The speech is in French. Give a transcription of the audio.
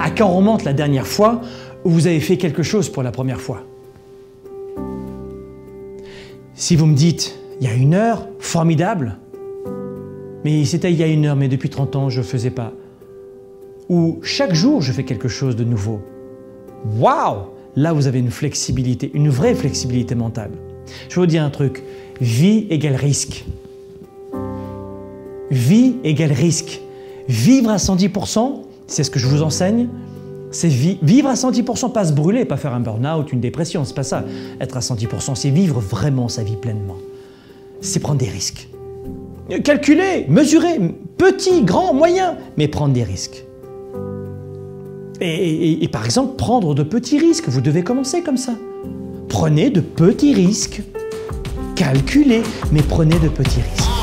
À quand remonte la dernière fois où vous avez fait quelque chose pour la première fois? Si vous me dites « il y a une heure, formidable !» Mais c'était il y a une heure, mais depuis 30 ans, je ne faisais pas. Ou chaque jour, je fais quelque chose de nouveau. Waouh! Là, vous avez une flexibilité, une vraie flexibilité mentale. Je vais vous dire un truc, vie égale risque. Vie égale risque. Vivre à 110%, c'est ce que je vous enseigne, c'est vivre à 110%, pas se brûler, pas faire un burn-out, une dépression, c'est pas ça. Être à 110%, c'est vivre vraiment sa vie pleinement. C'est prendre des risques. Calculer, mesurer, petit, grand, moyen, mais prendre des risques. Et par exemple, prendre de petits risques, vous devez commencer comme ça. Prenez de petits risques, calculez, mais prenez de petits risques.